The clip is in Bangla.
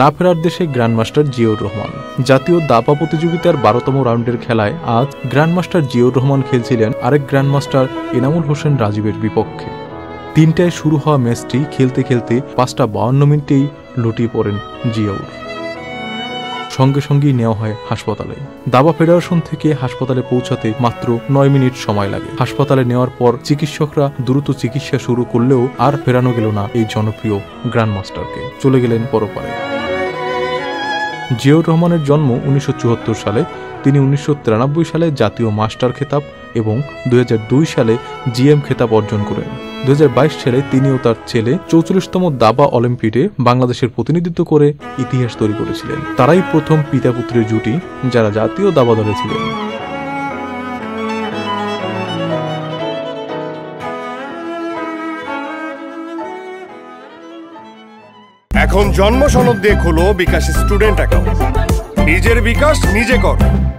না ফেরার দেশে গ্র্যান্ডমাস্টার জিয়াউর রহমান। জাতীয় দাবা প্রতিযোগিতার ১২তম রাউন্ডের খেলায় আজ গ্র্যান্ডমাস্টার জিয়াউর রহমান খেলছিলেন আরেক গ্র্যান্ডমাস্টার এনামুল হোসেন রাজীবের বিপক্ষে। ৩টায় শুরু হওয়া ম্যাচটি খেলতে খেলতে ৫:৫২ মিনিটেই লুটিয়ে পড়েন জিয়াউর। সঙ্গে সঙ্গেই নেওয়া হয় হাসপাতালে। দাবা ফেডারেশন থেকে হাসপাতালে পৌঁছাতে মাত্র ৯ মিনিট সময় লাগে। হাসপাতালে নেওয়ার পর চিকিৎসকরা দ্রুত চিকিৎসা শুরু করলেও আর ফেরানো গেল না এই জনপ্রিয় গ্র্যান্ডমাস্টারকে, চলে গেলেন পরপারে। জিয়াউর রহমানের জন্ম ১৯৭৪ সালে। তিনি ১৯৯৩ সালে জাতীয় মাস্টার খেতাব এবং ২০০২ সালে জিএম খেতাব অর্জন করেন। ২০২২ সালে তিনি ও তার ছেলে ৪৪তম দাবা অলিম্পিয়াডে বাংলাদেশের প্রতিনিধিত্ব করে ইতিহাস তৈরি করেছিলেন। তারাই প্রথম পিতা পুত্রের জুটি যারা জাতীয় দাবা দলে ছিলেন। এখন জন্ম সনদ দিয়ে খোলো বিকাশ স্টুডেন্ট অ্যাকাউন্ট। নিজের বিকাশ নিজে কর।